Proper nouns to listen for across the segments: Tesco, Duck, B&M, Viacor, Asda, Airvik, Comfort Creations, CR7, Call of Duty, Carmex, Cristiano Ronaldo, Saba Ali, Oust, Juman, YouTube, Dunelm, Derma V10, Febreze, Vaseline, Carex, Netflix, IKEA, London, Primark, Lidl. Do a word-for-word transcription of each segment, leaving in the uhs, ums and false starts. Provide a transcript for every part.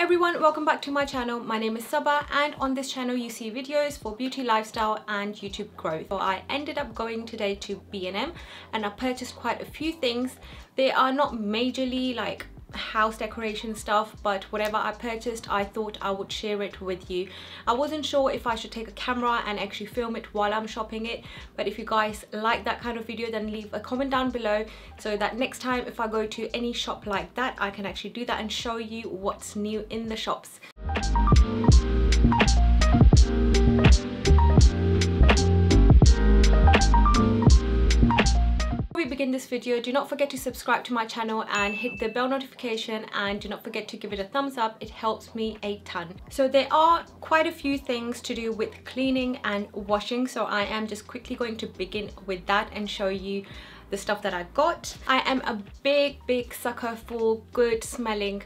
Hi everyone, welcome back to my channel. My name is Saba and on this channel you see videos for beauty, lifestyle and YouTube growth. So I ended up going today to B and M and I purchased quite a few things. They are not majorly like house decoration stuff, but whatever I purchased I thought I would share it with you. I wasn't sure if I should take a camera and actually film it while I'm shopping it, but if you guys like that kind of video then leave a comment down below so that next time if I go to any shop like that I can actually do that and show you what's new in the shops. Begin this video, do not forget to subscribe to my channel and hit the bell notification, and do not forget to give it a thumbs up, it helps me a ton. So there are quite a few things to do with cleaning and washing, so I am just quickly going to begin with that and show you the stuff that I got. I am a big big sucker for good smelling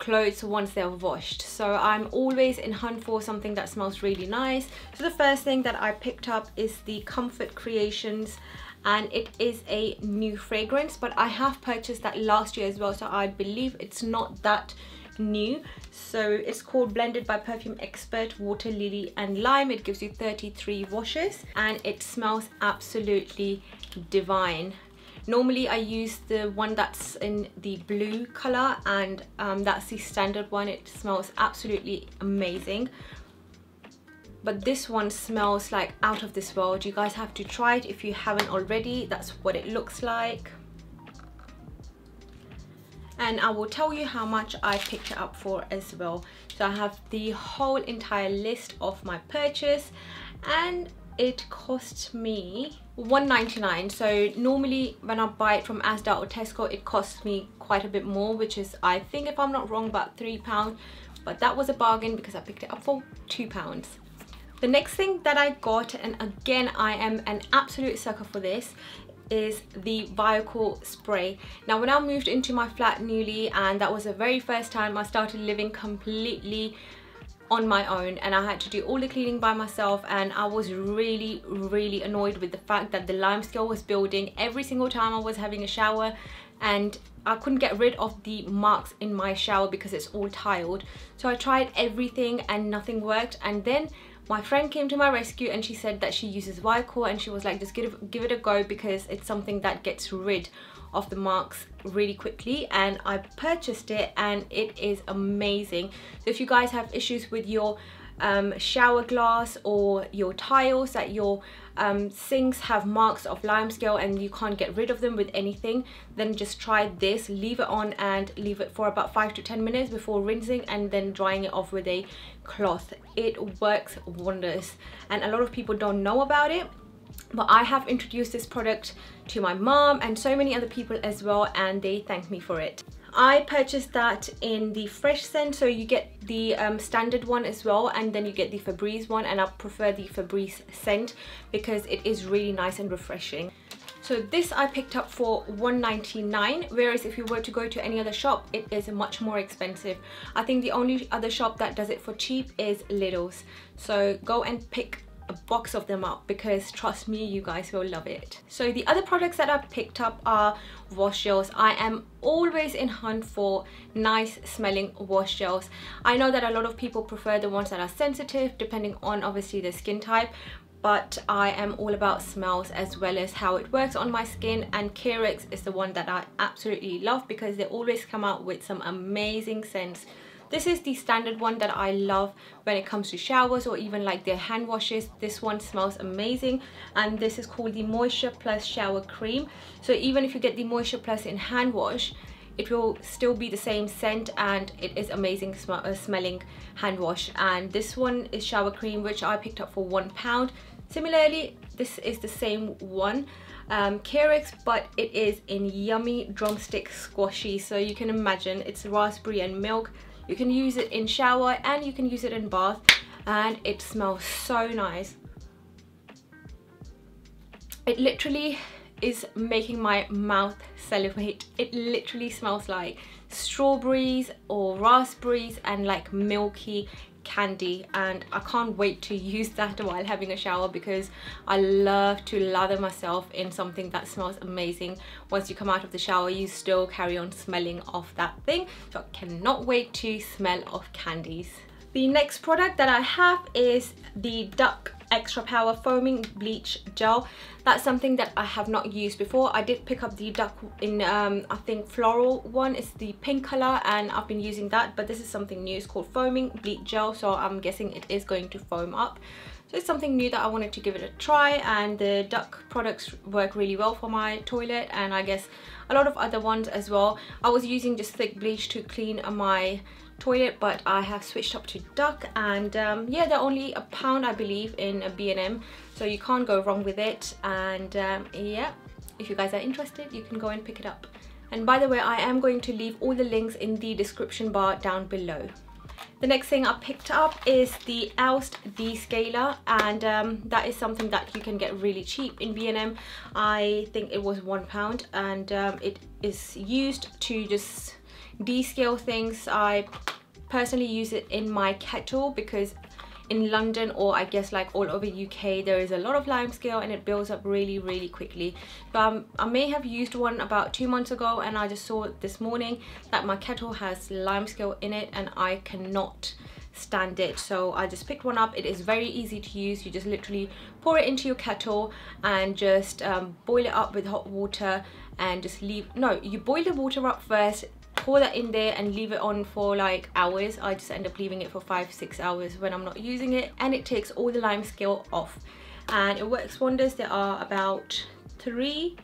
clothes once they're washed, so I'm always in hunt for something that smells really nice. So the first thing that I picked up is the Comfort Creations, and it is a new fragrance, but I have purchased that last year as well, so I believe it's not that new. So it's called Blended by Perfume Expert Water Lily and Lime. It gives you thirty-three washes and it smells absolutely divine. Normally I use the one that's in the blue color, and um, that's the standard one. It smells absolutely amazing, but this one smells like out of this world. You guys have to try it if you haven't already. That's what it looks like, and I will tell you how much I picked it up for as well. So I have the whole entire list of my purchase, and it cost me one ninety-nine. So normally when I buy it from Asda or Tesco it costs me quite a bit more, which is, I think if I'm not wrong, about three pounds, but that was a bargain because I picked it up for two pounds. The next thing that I got, and again I am an absolute sucker for this, is the Viacor spray. Now when I moved into my flat newly, and that was the very first time I started living completely on my own, and I had to do all the cleaning by myself, and I was really really annoyed with the fact that the lime scale was building every single time I was having a shower, and I couldn't get rid of the marks in my shower because it's all tiled. So I tried everything and nothing worked, and then my friend came to my rescue and she said that she uses Viacor, and she was like, just give it, give it a go because it's something that gets rid of the marks really quickly. And I purchased it and it is amazing. So if you guys have issues with your um, shower glass or your tiles, that your um, sinks have marks of limescale and you can't get rid of them with anything, then just try this. Leave it on and leave it for about five to ten minutes before rinsing and then drying it off with a cloth. It works wonders, and a lot of people don't know about it, but I have introduced this product to my mom and so many other people as well, and they thanked me for it. I purchased that in the Fresh scent, so you get the um, standard one as well, and then you get the Febreze one, and I prefer the Febreze scent because it is really nice and refreshing. So this I picked up for one ninety-nine, whereas if you were to go to any other shop it is much more expensive. I think the only other shop that does it for cheap is Lidl's, so go and pick a box of them up because trust me, you guys will love it. So the other products that I picked up are wash gels. I am always in hunt for nice smelling wash gels. I know that a lot of people prefer the ones that are sensitive depending on obviously their skin type, but I am all about smells as well as how it works on my skin, and Carex is the one that I absolutely love because they always come out with some amazing scents. This is the standard one that I love when it comes to showers or even like their hand washes. This one smells amazing, and this is called the Moisture Plus Shower Cream. So even if you get the Moisture Plus in hand wash, it will still be the same scent, and it is amazing sm uh, smelling hand wash. And this one is shower cream, which I picked up for one pound. Similarly, this is the same one, um, Carex, but it is in yummy drumstick squashy. So you can imagine it's raspberry and milk. You can use it in shower and you can use it in bath, and it smells so nice. It literally is making my mouth salivate. It literally smells like strawberries or raspberries and like milky candy, and I can't wait to use that while having a shower because I love to lather myself in something that smells amazing. Once you come out of the shower, you still carry on smelling off that thing, so I cannot wait to smell off candies. The next product that I have is the Duck Extra Power Foaming Bleach Gel. That's something that I have not used before. I did pick up the Duck in, um, I think, floral one. It's the pink colour and I've been using that, but this is something new. It's called Foaming Bleach Gel, so I'm guessing it is going to foam up. So it's something new that I wanted to give it a try, and the Duck products work really well for my toilet and I guess a lot of other ones as well. I was using just thick bleach to clean my toilet, but I have switched up to Duck, and um, yeah, they're only a pound I believe in a B and M, so you can't go wrong with it. And um, yeah, if you guys are interested, you can go and pick it up. And by the way, I am going to leave all the links in the description bar down below. The next thing I picked up is the Oust Descaler, and um, that is something that you can get really cheap in B and M. I think it was one pound, and um, it is used to just descale things. I personally use it in my kettle because in London, or I guess like all over U K, there is a lot of limescale and it builds up really really quickly. But um, I may have used one about two months ago, and I just saw this morning that my kettle has limescale in it and I cannot stand it, so I just picked one up. It is very easy to use. You just literally pour it into your kettle and just um, boil it up with hot water and just leave no you boil the water up first, pour that in there and leave it on for like hours. I just end up leaving it for five six hours when I'm not using it, and it takes all the limescale off and it works wonders. There are about three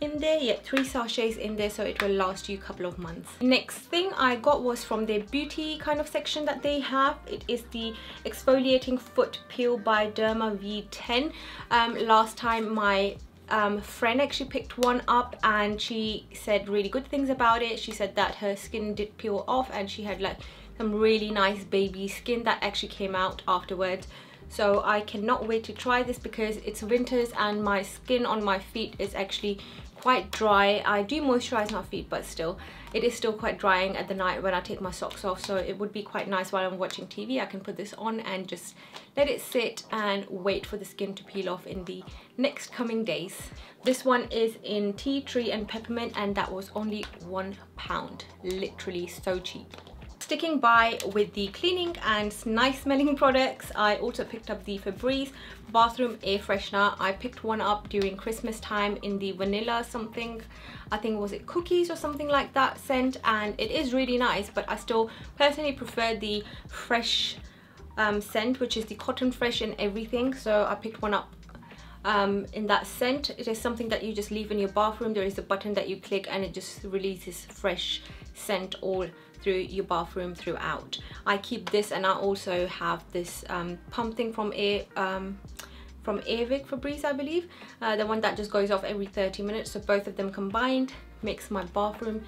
in there, yeah, three sachets in there, so it will last you a couple of months. Next thing I got was from their beauty kind of section that they have. It is the exfoliating foot peel by Derma V ten. Um, last time my Um, friend actually picked one up and she said really good things about it. She said that her skin did peel off and she had like some really nice baby skin that actually came out afterwards. So I cannot wait to try this because it's winters and my skin on my feet is actually quite dry. I do moisturize my feet, but still it is still quite drying at the night when I take my socks off, so it would be quite nice while I'm watching T V. I can put this on and just let it sit and wait for the skin to peel off in the next coming days. This one is in tea tree and peppermint, and that was only one pound, literally so cheap. Sticking by with the cleaning and nice smelling products, I also picked up the Febreze bathroom air freshener. I picked one up during Christmas time in the vanilla something, I think was it cookies or something like that scent, and it is really nice, but I still personally prefer the fresh um, scent, which is the cotton fresh and everything. So I picked one up Um, in that scent. It is something that you just leave in your bathroom. There is a button that you click and it just releases fresh scent all through your bathroom throughout. I keep this, and I also have this um, pump thing from Air, um, from Airvik Febreze, I believe, uh, the one that just goes off every thirty minutes. So both of them combined makes my bathroom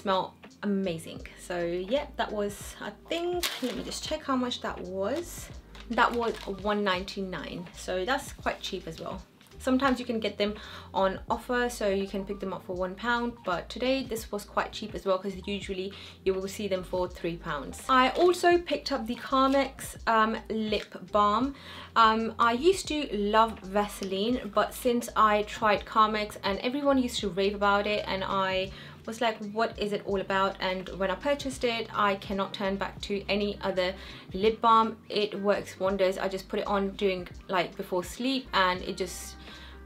smell amazing. So yeah, that was, I think, let me just check how much that was. That was one ninety-nine, so that's quite cheap as well. Sometimes you can get them on offer, so you can pick them up for one pound, but today this was quite cheap as well because usually you will see them for three pounds. I also picked up the Carmex um, lip balm. um, I used to love Vaseline, but since I tried Carmex and everyone used to rave about it, and I was like, what is it all about? And when I purchased it, I cannot turn back to any other lip balm. It works wonders. I just put it on during like before sleep and it just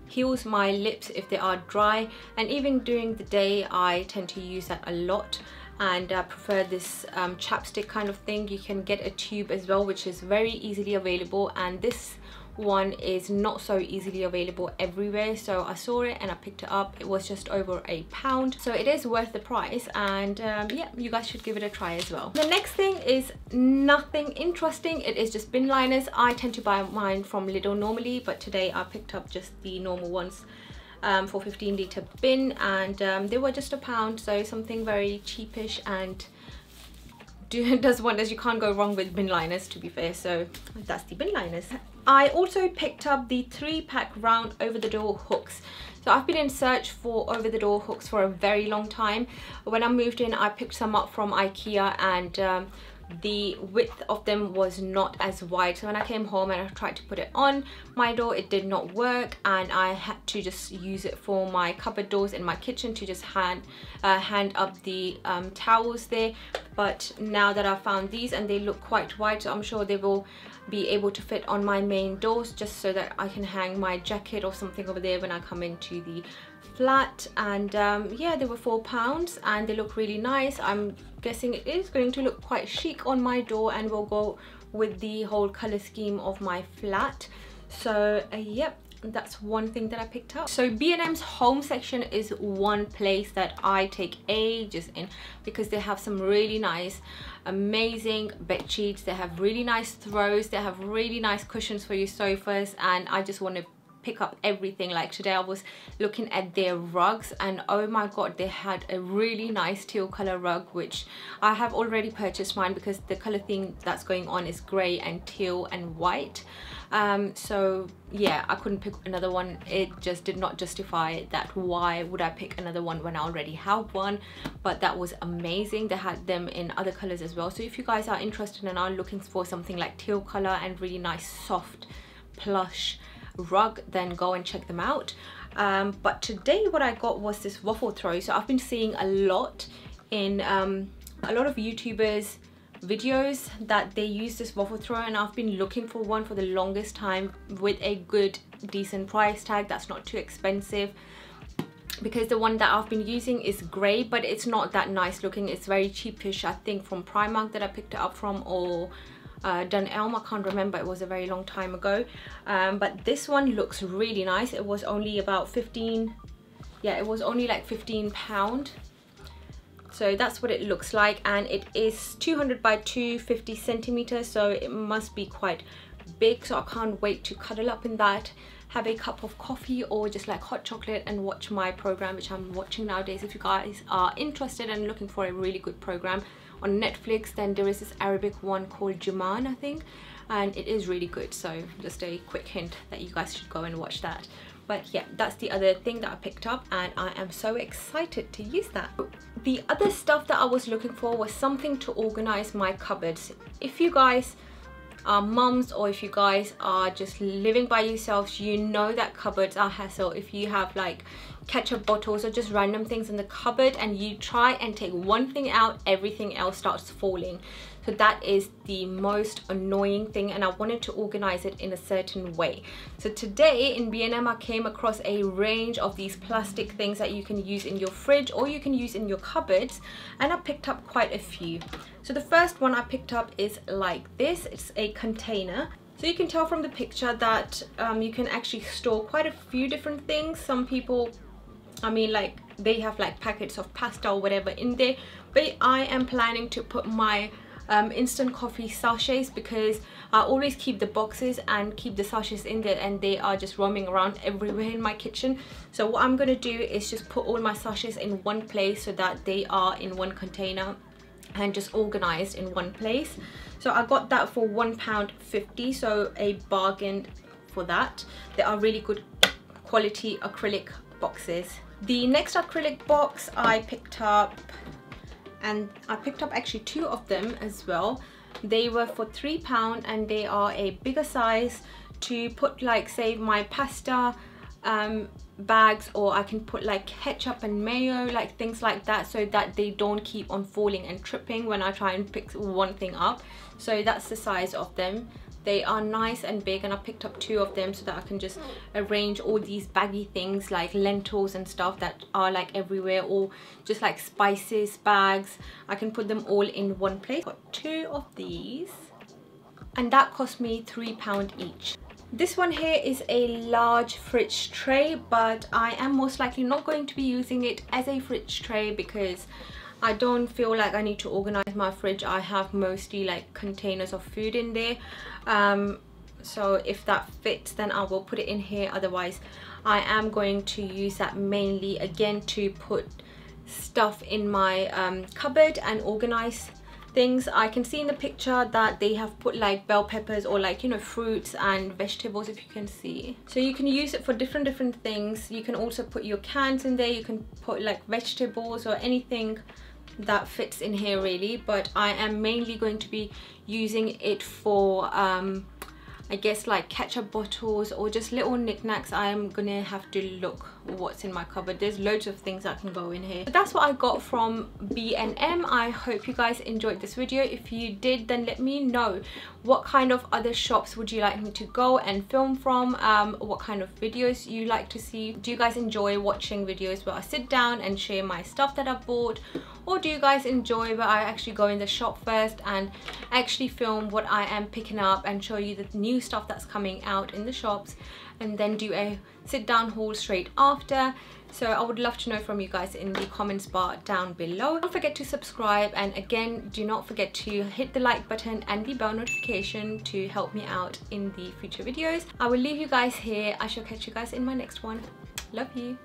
heals my lips if they are dry, and even during the day I tend to use that a lot. And I prefer this um, chapstick kind of thing. You can get a tube as well, which is very easily available, and this one is not so easily available everywhere. So I saw it and I picked it up. It was just over a pound, so it is worth the price. And um, yeah, you guys should give it a try as well. The next thing is nothing interesting. It is just bin liners. I tend to buy mine from Lidl normally, but today I picked up just the normal ones um, for fifteen litre bin, and um, they were just a pound, so something very cheapish and does wonders. You can't go wrong with bin liners, to be fair. So that's the bin liners. I also picked up the three pack round over the door hooks. So I've been in search for over the door hooks for a very long time. When I moved in, I picked some up from IKEA, and um, the width of them was not as wide. So when I came home and I tried to put it on my door, it did not work, and I had to just use it for my cupboard doors in my kitchen to just hand uh, hand up the um, towels there. But now that I've found these, and they look quite wide, so I'm sure they will be able to fit on my main doors, just so that I can hang my jacket or something over there when I come into the flat. And um, yeah, they were four pounds, and they look really nice. I'm guessing it is going to look quite chic on my door, and will go with the whole color scheme of my flat. So uh, yep, that's one thing that I picked up. So B and M's home section is one place that I take ages in, because they have some really nice, amazing bed sheets. They have really nice throws, they have really nice cushions for your sofas, and I just want to pick up everything. Like today I was looking at their rugs, and oh my god, they had a really nice teal color rug, which I have already purchased mine, because the color theme that's going on is gray and teal and white. Um so yeah, I couldn't pick another one. It just did not justify that. Why would I pick another one when I already have one? But that was amazing. They had them in other colors as well. So if you guys are interested and are looking for something like teal color and really nice soft plush rug, then go and check them out. Um, but today what I got was this waffle throw. So I've been seeing a lot in um, a lot of YouTubers videos that they use this waffle throw, and I've been looking for one for the longest time with a good decent price tag that's not too expensive, because the one that I've been using is grey, but it's not that nice looking. It's very cheapish, I think from Primark that I picked it up from, or Uh, Dunelm, I can't remember, it was a very long time ago. Um, but this one looks really nice. It was only about fifteen, yeah, it was only like fifteen pound. So that's what it looks like, and it is two hundred by two hundred fifty centimeters, so it must be quite big. So I can't wait to cuddle up in that, have a cup of coffee or just like hot chocolate, and watch my program, which I'm watching nowadays. If you guys are interested and looking for a really good program on Netflix, then there is this Arabic one called Juman, I think, and it is really good. So just a quick hint that you guys should go and watch that. But yeah, that's the other thing that I picked up, and I am so excited to use that. The other stuff that I was looking for was something to organize my cupboards. If you guys are mums, or if you guys are just living by yourselves, you know that cupboards are hassle. If you have like ketchup bottles or just random things in the cupboard, and you try and take one thing out, everything else starts falling. So that is the most annoying thing, and I wanted to organize it in a certain way. So today in B and M I came across a range of these plastic things that you can use in your fridge or you can use in your cupboards, and I picked up quite a few. So the first one I picked up is like this. It's a container. So you can tell from the picture that um, you can actually store quite a few different things. Some people, I mean, like they have like packets of pasta or whatever in there, but I am planning to put my Um, instant coffee sachets, because I always keep the boxes and keep the sachets in there, and they are just roaming around everywhere in my kitchen. So what I'm gonna do is just put all my sachets in one place, so that they are in one container and just organized in one place. So I got that for one pound fifty, so a bargain for that. They are really good quality acrylic boxes. The next acrylic box I picked up, and I picked up actually two of them as well. They were for three pounds, and they are a bigger size to put like, say, my pasta um, bags, or I can put like ketchup and mayo, like things like that, so that they don't keep on falling and tripping when I try and pick one thing up. So that's the size of them. They are nice and big, and I picked up two of them so that I can just arrange all these baggy things like lentils and stuff that are like everywhere, or just like spices bags. I can put them all in one place. Got two of these, and that cost me three pound each. This one here is a large fridge tray, but I am most likely not going to be using it as a fridge tray, because I don't feel like I need to organize my fridge. I have mostly like containers of food in there, um, so if that fits then I will put it in here. Otherwise I am going to use that mainly again to put stuff in my um, cupboard and organize things. I can see in the picture that they have put like bell peppers or like, you know, fruits and vegetables, if you can see. So you can use it for different different things. You can also put your cans in there. You can put like vegetables or anything that fits in here really, but I am mainly going to be using it for um I guess like ketchup bottles or just little knickknacks. I'm gonna have to look what's in my cupboard. There's loads of things that can go in here. But that's what I got from B and M. I hope you guys enjoyed this video. If you did, then let me know what kind of other shops would you like me to go and film from, um, what kind of videos you like to see. Do you guys enjoy watching videos where I sit down and share my stuff that I bought? Or do you guys enjoy where I actually go in the shop first and actually film what I am picking up and show you the new stuff that's coming out in the shops and then do a sit down haul straight after? So I would love to know from you guys in the comments bar down below. Don't forget to subscribe, and again, do not forget to hit the like button and the bell notification to help me out in the future videos. I will leave you guys here. I shall catch you guys in my next one. Love you.